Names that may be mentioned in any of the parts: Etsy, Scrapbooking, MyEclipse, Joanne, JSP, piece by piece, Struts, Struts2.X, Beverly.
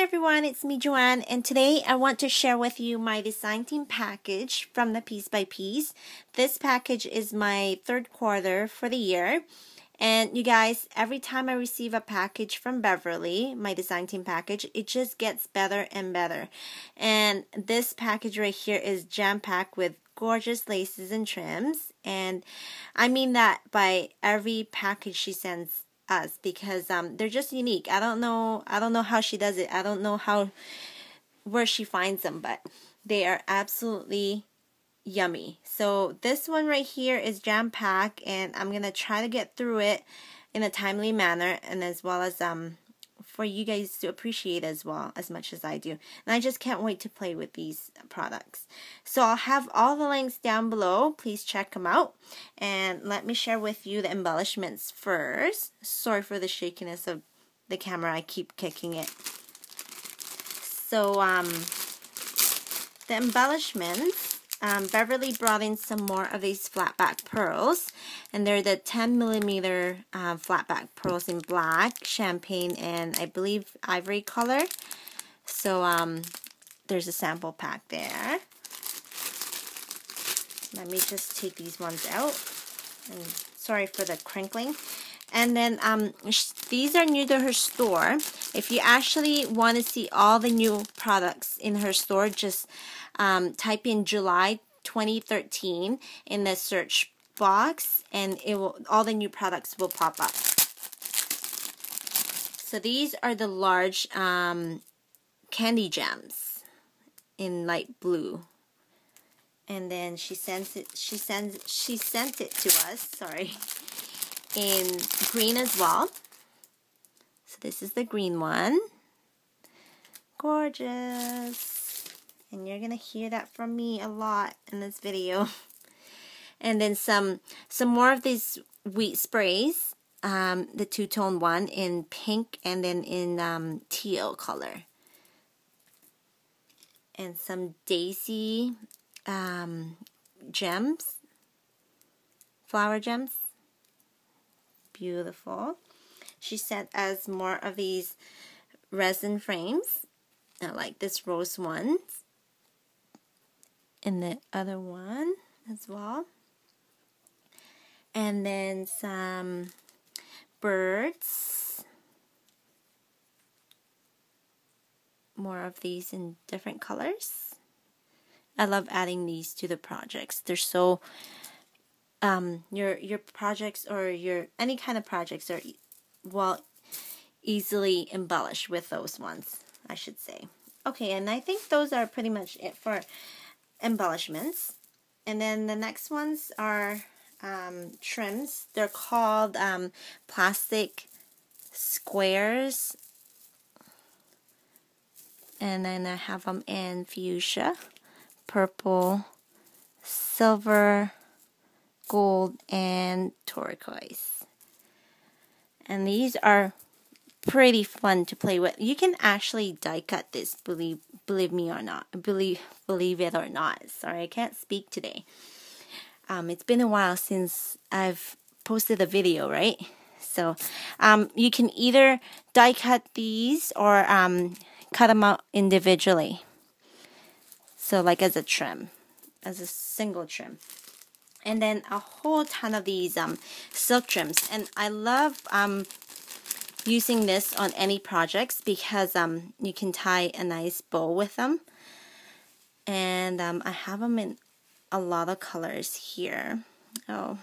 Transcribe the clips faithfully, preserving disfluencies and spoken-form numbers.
Hi everyone, it's me Joanne, and today I want to share with you my design team package from the Piece by Piece. This package is my third quarter for the year, and you guys, every time I receive a package from Beverly, my design team package, it just gets better and better. And this package right here is jam-packed with gorgeous laces and trims, and I mean that by every package she sends us, because um they're just unique. I don't know I don't know how she does it. I don't know how where she finds them, but they are absolutely yummy. So this one right here is jam-packed, and I'm gonna try to get through it in a timely manner, and as well as um for you guys to appreciate as well as much as I do. And I just can't wait to play with these products. So I'll have all the links down below. Please check them out. And let me share with you the embellishments first. Sorry for the shakiness of the camera. I keep kicking it. So um, the embellishments. Um, Beverly brought in some more of these flat back pearls, and they're the ten millimeter uh, flat back pearls in black, champagne, and I believe ivory color. So um, there's a sample pack there. Let me just take these ones out. And sorry for the crinkling. And then um, these are new to her store. If you actually want to see all the new products in her store, just um, type in July twenty thirteen in the search box, and it will all the new products will pop up. So these are the large um, candy gems in light blue. And then she sends it. She sends. She sent it to us. Sorry. In green as well. So this is the green one. Gorgeous. And you're gonna hear that from me a lot in this video. And then some some more of these wheat sprays, um, the two-tone one in pink, and then in um, teal color, and some daisy um, gems, flower gems. Beautiful. She sent us more of these resin frames. I like this rose one and the other one as well. And then some birds. More of these in different colors. I love adding these to the projects. They're so Um, your your projects or your any kind of projects are e well easily embellished with those ones, I should say. Okay, and I think those are pretty much it for embellishments. And then the next ones are um, trims. They're called um, plastic squares, and then I have them in fuchsia, purple, silver, gold, and turquoise. And these are pretty fun to play with. You can actually die cut this, believe believe me or not, believe believe it or not. Sorry, I can't speak today. Um, it's been a while since I've posted a video, right? So um, you can either die cut these or um, cut them out individually. So like as a trim, as a single trim. And then a whole ton of these um, silk trims. And I love um, using this on any projects because um, you can tie a nice bow with them. And um, I have them in a lot of colors here. Oh,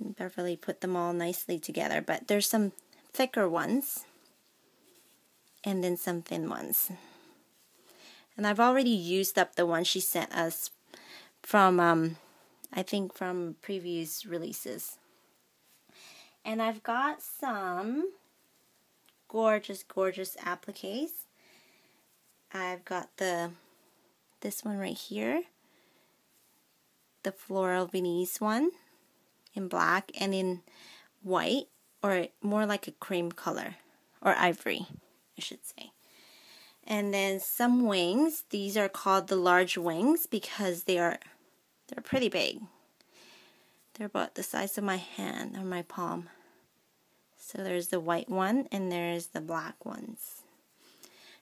Beverly put them all nicely together. But there's some thicker ones and then some thin ones. And I've already used up the one she sent us from um I think from previous releases. And I've got some gorgeous gorgeous appliques. I've got the this one right here, the floral Venice one in black and in white, or more like a cream color or ivory I should say. And then some wings. These are called the large wings because they are They're pretty big. They're about the size of my hand or my palm. So there's the white one and there's the black ones.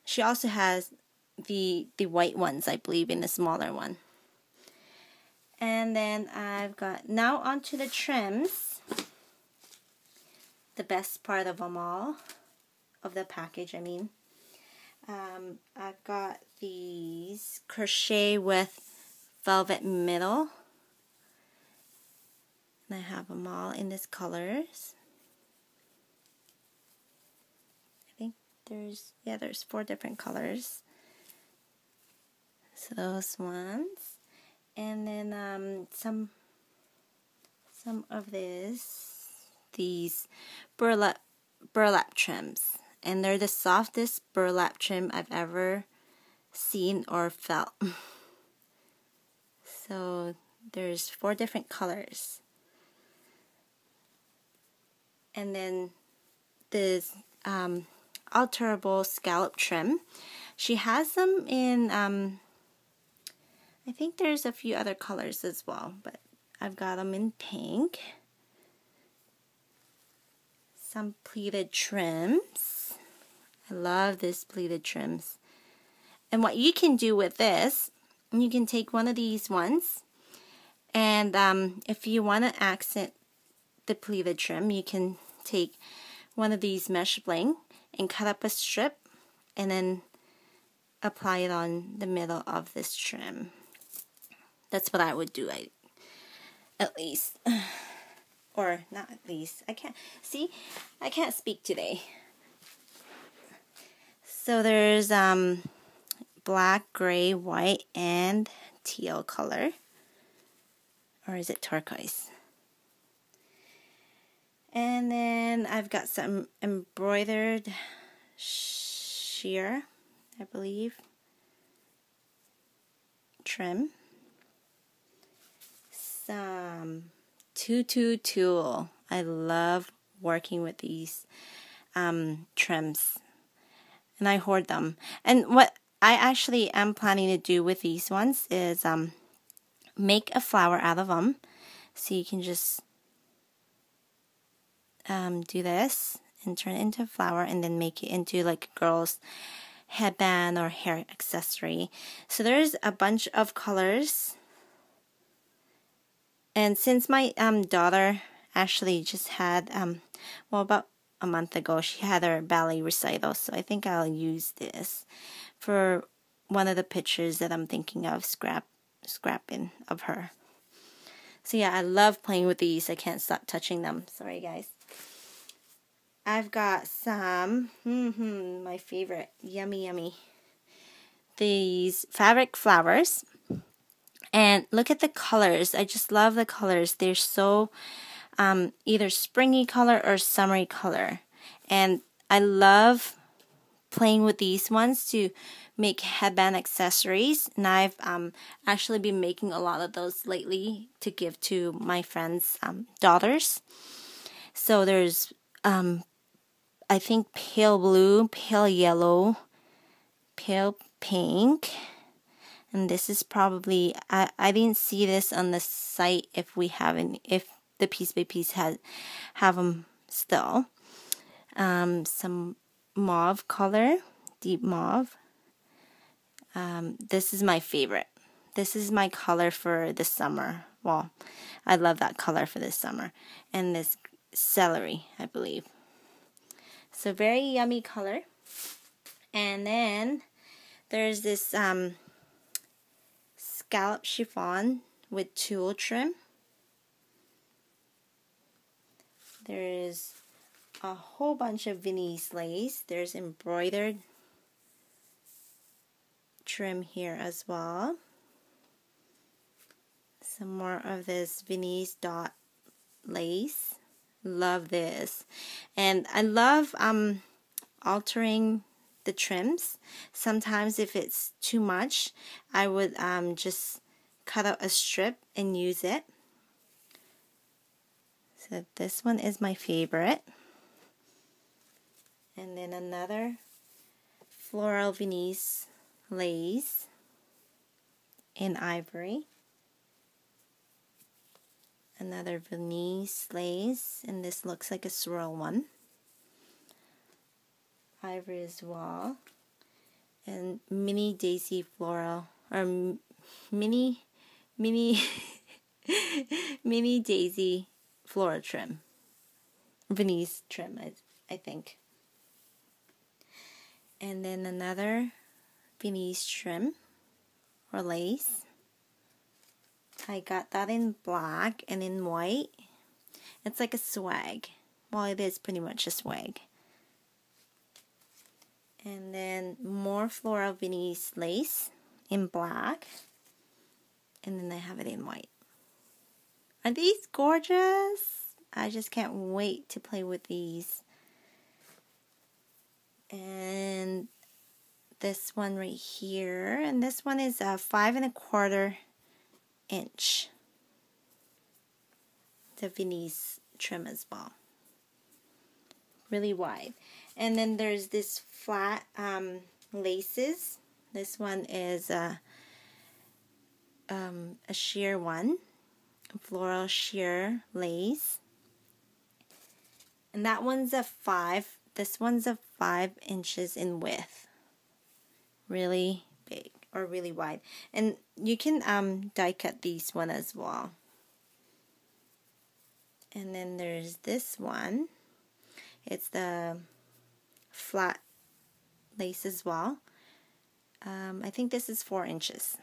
She also has the the white ones, I believe, in the smaller one. And then I've got, now onto the trims, the best part of them all, of the package, I mean. Um, I've got these crochet with velvet middle. And I have them all in these colors. I think there's, yeah, there's four different colors. So those ones. And then um, some some of this, these burlap, burlap trims. And they're the softest burlap trim I've ever seen or felt. So there's four different colors. And then this um, alterable scallop trim. She has them in... Um, I think there's a few other colors as well, but I've got them in pink. Some pleated trims. I love these pleated trims. And what you can do with this, you can take one of these ones, and um, if you want to accent the pleated trim, you can take one of these mesh bling and cut up a strip and then apply it on the middle of this trim. That's what I would do, I, at least. Or not at least. I can't, see, I can't speak today. So there's um, black, gray, white, and teal color. Or is it turquoise? And then I've got some embroidered sheer, I believe, trim. Some tutu tulle. I love working with these um, trims, and I hoard them. And what I actually am planning to do with these ones is um, make a flower out of them. So you can just um, do this and turn it into a flower, and then make it into like a girl's headband or hair accessory. So there's a bunch of colors. And since my um, daughter actually just had, um, well, about a month ago, she had her ballet recital. So I think I'll use this for one of the pictures that I'm thinking of scrap, scrapping of her. So yeah, I love playing with these. I can't stop touching them. Sorry, guys. I've got some, mm-hmm, my favorite, yummy, yummy, these fabric flowers. And look at the colors. I just love the colors. They're so um, either springy color or summery color. And I love playing with these ones to make headband accessories. And I've um, actually been making a lot of those lately to give to my friends' um, daughters. So there's, um, I think, pale blue, pale yellow, pale pink. And this is probably, I, I didn't see this on the site if we haven't, if the piece by piece has, have them still. Um, some mauve color, deep mauve. Um, this is my favorite. This is my color for the summer. Well, I love that color for this summer. And this celery, I believe. So very yummy color. And then there's this, um, scallop chiffon with tulle trim. There is a whole bunch of Viennese lace. There's embroidered trim here as well. Some more of this Viennese dot lace. Love this. And I love um, altering the trims. Sometimes if it's too much, I would um, just cut out a strip and use it. So this one is my favorite. And then another floral Viennese lace in ivory. Another Viennese lace, and this looks like a swirl one. ivory as well, and mini daisy floral, or mini mini mini daisy floral trim, Venice trim, I, I think. And then another Venice trim or lace. I got that in black and in white. It's like a swag. Well, it is pretty much a swag. And then more floral Venice lace in black. And then I have it in white. Are these gorgeous? I just can't wait to play with these. And this one right here. And this one is a five and a quarter inch. The Venice trim as well. Really wide. And then there's this flat um, laces. This one is a, um, a sheer one. A floral sheer lace. And that one's a five. This one's a five inches in width. Really big or really wide. And you can um, die cut these one as well. And then there's this one. It's the flat lace as well. Um, I think this is four inches.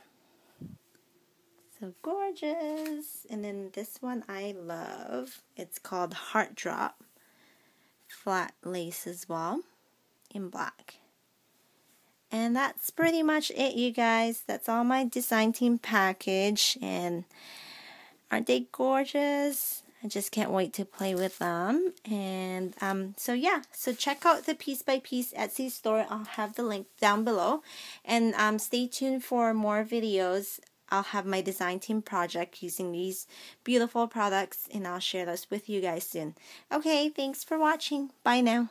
So gorgeous. And then this one I love. It's called Heart Drop. Flat lace as well in black. And that's pretty much it, you guys. That's all my design team package. And aren't they gorgeous? I just can't wait to play with them. And um, so yeah, so check out the Piece by Piece Etsy store. I'll have the link down below. And um, stay tuned for more videos. I'll have my design team project using these beautiful products, and I'll share those with you guys soon. Okay, thanks for watching. Bye now.